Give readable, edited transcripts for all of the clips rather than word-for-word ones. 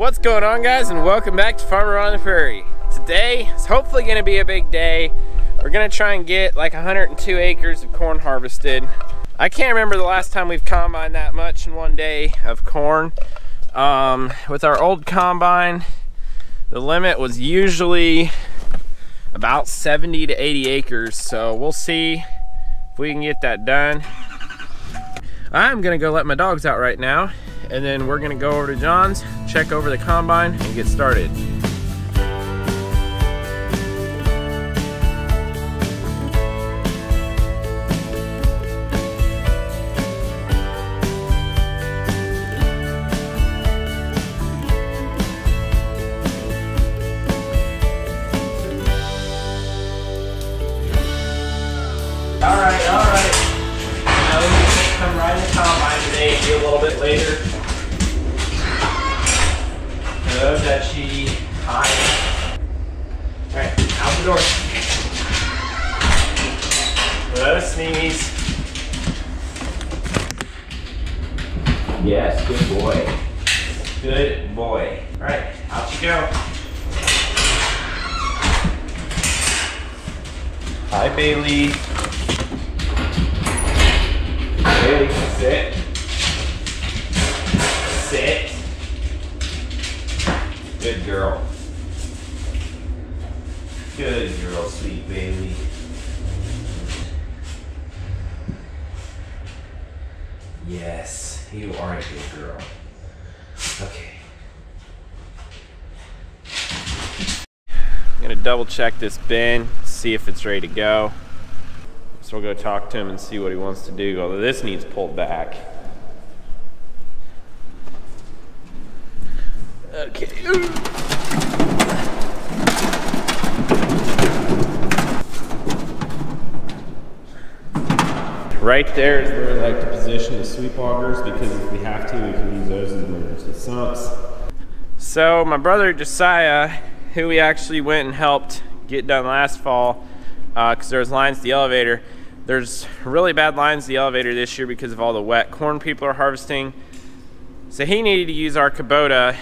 What's going on, guys, and welcome back to Farmer on the Prairie. Today is hopefully going to be a big day. We're going to try and get like 102 acres of corn harvested. I can't remember the last time we've combined that much in one day of corn. With our old combine, the limit was usually about 70 to 80 acres, so we'll see if we can get that done. I'm gonna go let my dogs out right now, and then we're gonna go over to John's, check over the combine, and get started. All right. Now we can come right in the combine today and do a little bit later. Good, that she high. All right, out the door. Let us sneeze. Yes, good boy. Good boy. All right, out you go. Hi, Bailey. Bailey, sit. Sit. Good girl. Good girl, sweet Bailey. Yes, you are a good girl. Okay. I'm gonna double check this bin, see if it's ready to go. So we'll go talk to him and see what he wants to do, although this needs pulled back. Okay. Right there is where we like to position the sweep augers, because if we have to, we can use those as emergency sumps. So my brother Josiah, who we actually went and helped get done last fall, because there was lines to the elevator. There's really bad lines to the elevator this year because of all the wet corn people are harvesting. So he needed to use our Kubota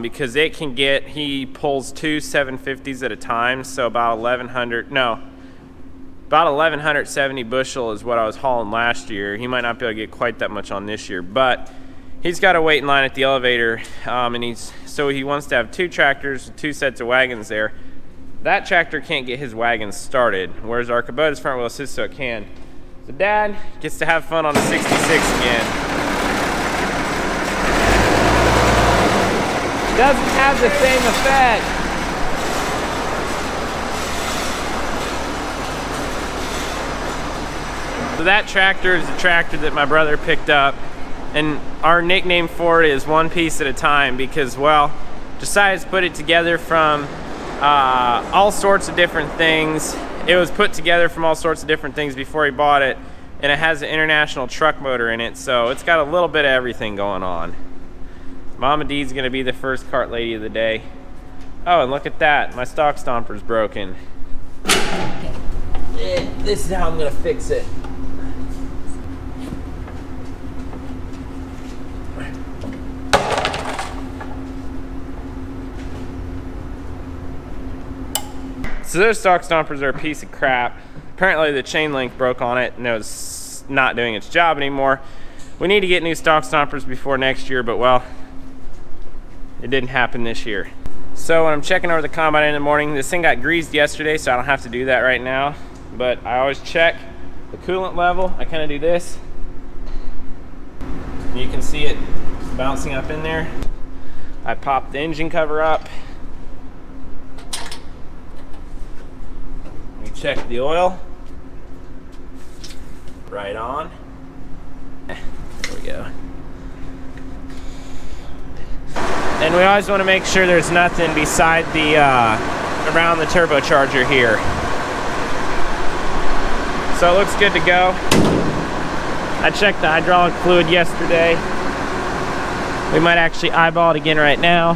because it can get, he pulls two 750s at a time. So about 1170 bushel is what I was hauling last year. He might not be able to get quite that much on this year, but he's got to wait in line at the elevator. So he wants to have two tractors, two sets of wagons there. That tractor can't get his wagon started, whereas our Kubota's front wheel assist, so it can. So Dad gets to have fun on the 66 again. Doesn't have the same effect. So that tractor is the tractor that my brother picked up, and our nickname for it is One Piece at a Time because, well, Josiah's put it together from all sorts of different things. It was put together from all sorts of different things before he bought it, and it has an international truck motor in it, so it's got a little bit of everything going on. Mama D's gonna be the first cart lady of the day. Oh, and look at that, my stock stomper's broken. This is how I'm gonna fix it. So those stock stompers are a piece of crap. Apparently the chain link broke on it and it was not doing its job anymore. We need to get new stock stompers before next year, but well, it didn't happen this year. So when I'm checking over the combine in the morning, this thing got greased yesterday, so I don't have to do that right now. But I always check the coolant level. I kind of do this. You can see it bouncing up in there. I pop the engine cover up. Check the oil. Right on. There we go. And we always want to make sure there's nothing beside the, around the turbocharger here. So it looks good to go. I checked the hydraulic fluid yesterday. We might actually eyeball it again right now.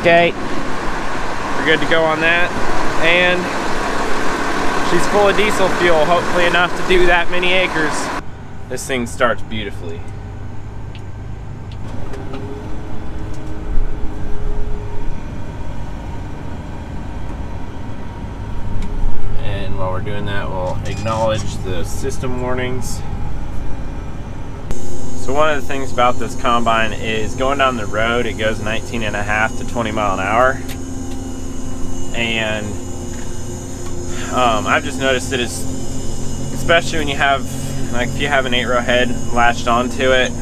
Okay. We're good to go on that. And she's full of diesel fuel, hopefully enough to do that many acres. This thing starts beautifully. And while we're doing that, we'll acknowledge the system warnings. So one of the things about this combine is going down the road, it goes 19.5 to 20 mile an hour. And I've just noticed that it's, especially when you have, like if you have an 8-row head latched onto it,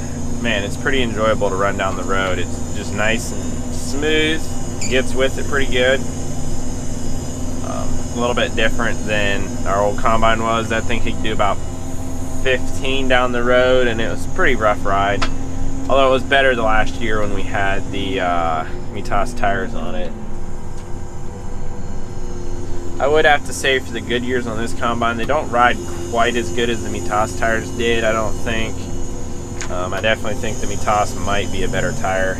man, it's pretty enjoyable to run down the road. It's just nice and smooth, gets with it pretty good. A little bit different than our old combine was. That thing could do about 15 down the road, and it was a pretty rough ride. Although it was better the last year when we had the Mitas tires on it. I would have to say for the Goodyears on this combine, they don't ride quite as good as the Mitas tires did, I don't think. I definitely think the Mitas might be a better tire.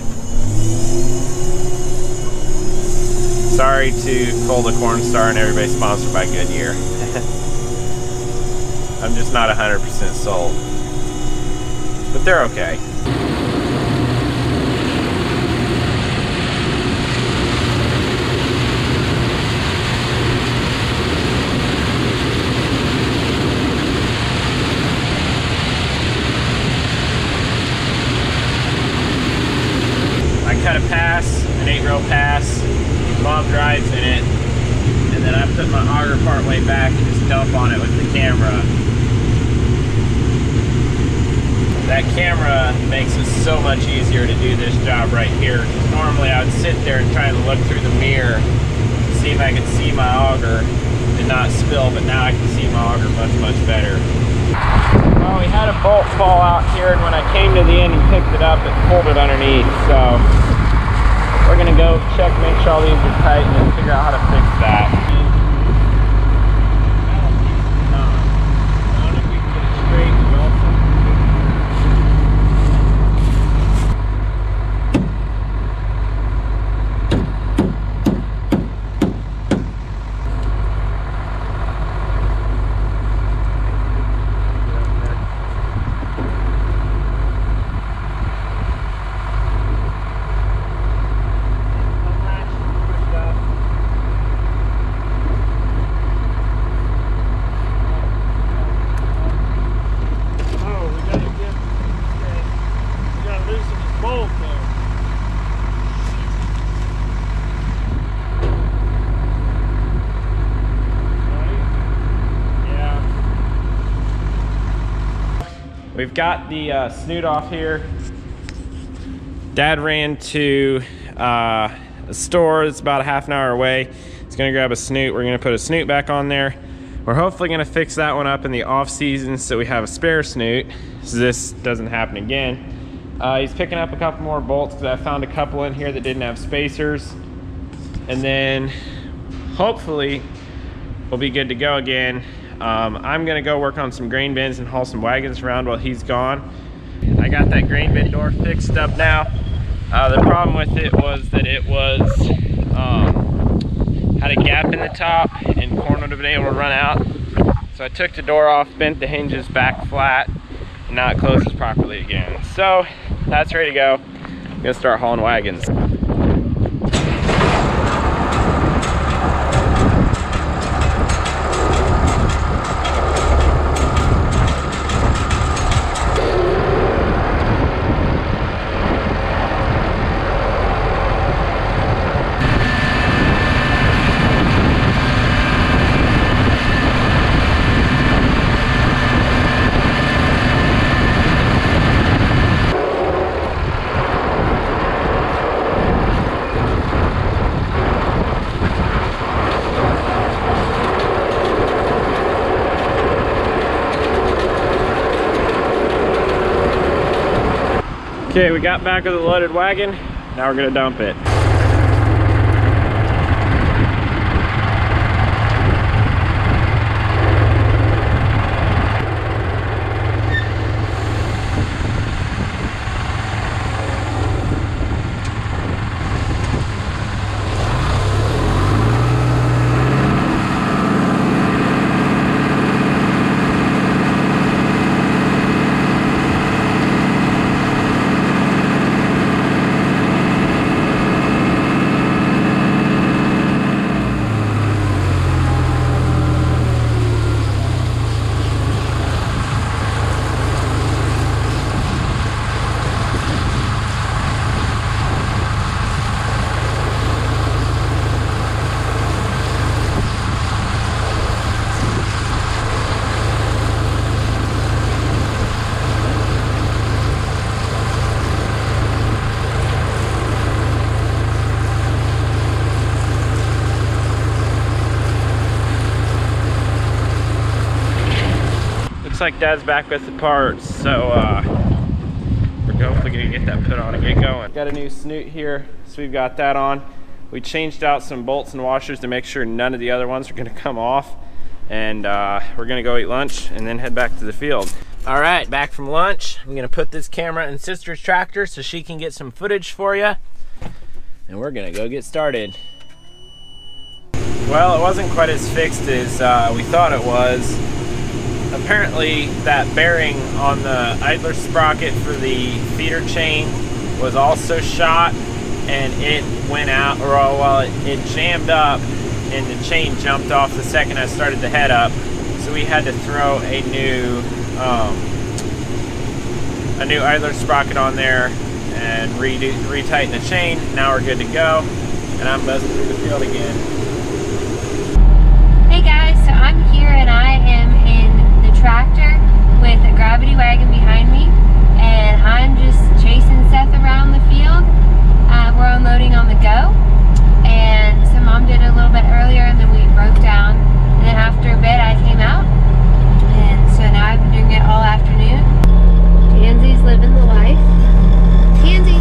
Sorry to Cole the Cornstar and everybody sponsored by Goodyear. I'm just not 100% sold. But they're okay. I cut a pass, an 8-row pass. Mom drives in it, and then I put my auger part way back and just dump on it with the camera. That camera makes it so much easier to do this job right here. Normally I would sit there and try to look through the mirror to see if I could see my auger and not spill, but now I can see my auger much better. Well, we had a bolt fall out here, and when I came to the end and picked it up, it folded underneath, so we're gonna go check, make sure all these are tight, and then figure out how to fix that. I don't know if we can get it straight and go We've got the snoot off here. Dad ran to a store that's about a half an hour away. He's gonna grab a snoot. We're gonna put a snoot back on there. We're hopefully gonna fix that one up in the off season so we have a spare snoot, so this doesn't happen again. He's picking up a couple more bolts because I found a couple in here that didn't have spacers. And then hopefully we'll be good to go again. I'm gonna go work on some grain bins and haul some wagons around while he's gone. I got that grain bin door fixed up now. The problem with it was that it was had a gap in the top and corn would have been able to run out. So I took the door off, bent the hinges back flat, and now it closes properly again. So that's ready to go. I'm gonna start hauling wagons. Okay, we got back with the loaded wagon. Now we're gonna dump it. Looks like Dad's back with the parts, so we're hopefully gonna get that put on and get going. Got a new snoot here, so we've got that on. We changed out some bolts and washers to make sure none of the other ones are gonna come off. And we're gonna go eat lunch and then head back to the field. All right, back from lunch. I'm gonna put this camera in sister's tractor so she can get some footage for you. And we're gonna go get started. Well, it wasn't quite as fixed as we thought it was. Apparently that bearing on the idler sprocket for the feeder chain was also shot, and it went out, or well, it jammed up and the chain jumped off the second I started the head up. So we had to throw a new idler sprocket on there and retighten the chain. Now we're good to go, and I'm buzzing through the field again. Hey guys, so I'm here and I am in the tractor with a gravity wagon behind me, and I'm just chasing Seth around the field. We're unloading on the go, and so Mom did a little bit earlier and then we broke down, and then after a bit I came out, and so now I've been doing it all afternoon. Tansy's living the life. Tansy!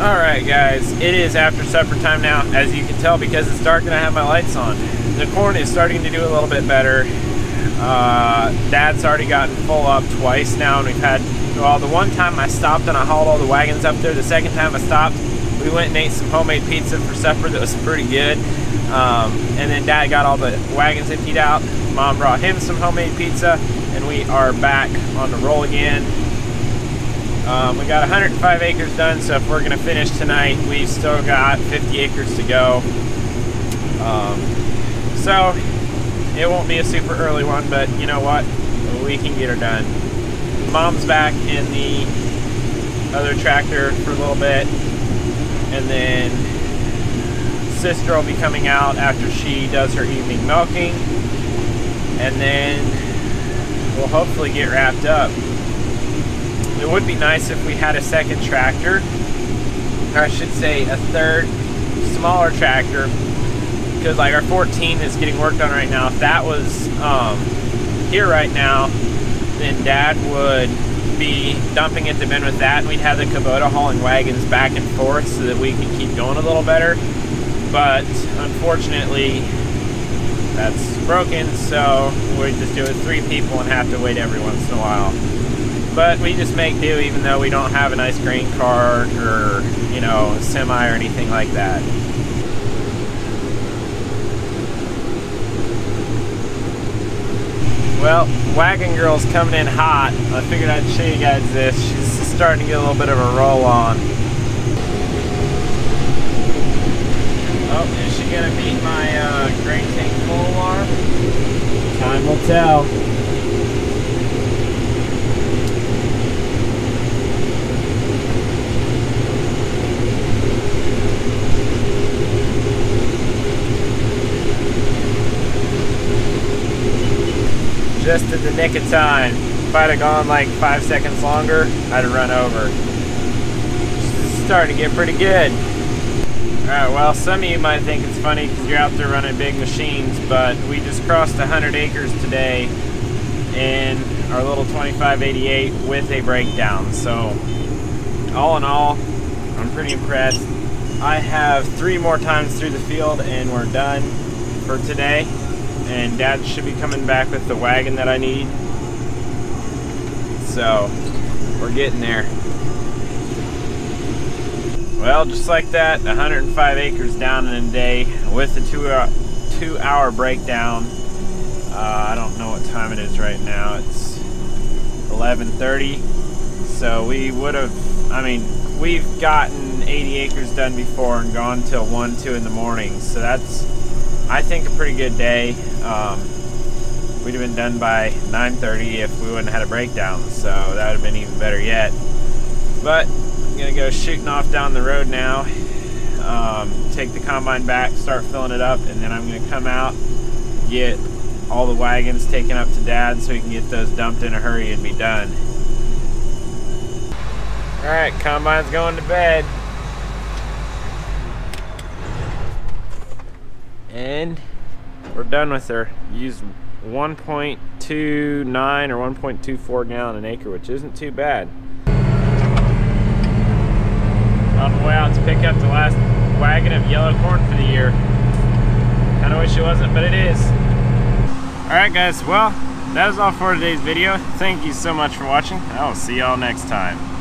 Alright guys, it is after supper time now, as you can tell because it's dark and I have my lights on. The corn is starting to do a little bit better. Dad's already gotten full up twice now, and we've had, well, the one time I stopped and I hauled all the wagons up there, the second time I stopped, we went and ate some homemade pizza for supper that was pretty good. And then Dad got all the wagons emptied out, Mom brought him some homemade pizza, and we are back on the roll again. We got 105 acres done, so if we're going to finish tonight, we've still got 50 acres to go. So it won't be a super early one, but you know what? We can get her done. Mom's back in the other tractor for a little bit, and then sister will be coming out after she does her evening milking, and then we'll hopefully get wrapped up. It would be nice if we had a second tractor, or I should say a third smaller tractor, because like our 14 is getting worked on right now. If that was here right now, then Dad would be dumping into Ben with that, and we'd have the Kubota hauling wagons back and forth so that we could keep going a little better. But unfortunately, that's broken, so we just do it with 3 people and have to wait every once in a while. But we just make do, even though we don't have a nice grain cart or, you know, a semi or anything like that. Well, Wagon Girl's coming in hot. I figured I'd show you guys this. She's starting to get a little bit of a roll on. Oh, is she gonna meet my grain tank full alarm? Time will tell. Just at the nick of time. If I'd have gone like 5 seconds longer, I'd have run over. This is starting to get pretty good. Alright, well, some of you might think it's funny because you're out there running big machines, but we just crossed 100 acres today in our little 2588 with a breakdown. So, all in all, I'm pretty impressed. I have 3 more times through the field and we're done for today. And Dad should be coming back with the wagon that I need. So, we're getting there. Well, just like that, 105 acres down in a day with the two-hour breakdown. I don't know what time it is right now. It's 11:30. So we would have, I mean, we've gotten 80 acres done before and gone till 1, 2 in the morning. So that's, I think, a pretty good day. We'd have been done by 9:30 if we wouldn't have had a breakdown, so that would have been even better yet. But I'm gonna go shooting off down the road now, take the combine back, start filling it up, and then I'm gonna come out, get all the wagons taken up to Dad so we can get those dumped in a hurry and be done. All right, combine's going to bed. And we're done with her. Used 1.29 or 1.24 gallon an acre, which isn't too bad. On the way out to pick up the last wagon of yellow corn for the year. Kinda wish it wasn't, but it is. Alright guys, well, that is all for today's video. Thank you so much for watching, and I will see y'all next time.